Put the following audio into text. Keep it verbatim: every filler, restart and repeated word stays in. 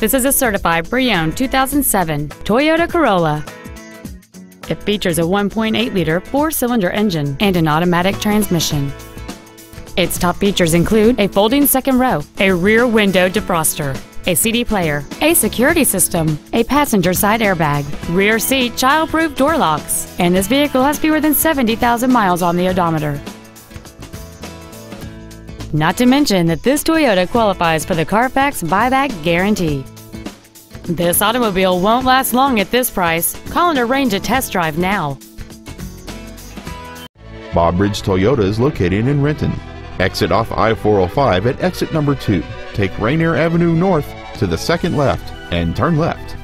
This is a certified pre-owned two thousand seven Toyota Corolla. It features a one point eight liter four-cylinder engine and an automatic transmission. Its top features include a folding second row, a rear window defroster, a C D player, a security system, a passenger side airbag, rear seat child-proof door locks, and this vehicle has fewer than seventy thousand miles on the odometer. Not to mention that this Toyota qualifies for the CarFax buyback guarantee. This automobile won't last long at this price. Call and arrange a test drive now. Bob Bridge Toyota is located in Renton. Exit off I four oh five at exit number two. Take Rainier Avenue north to the second left and turn left.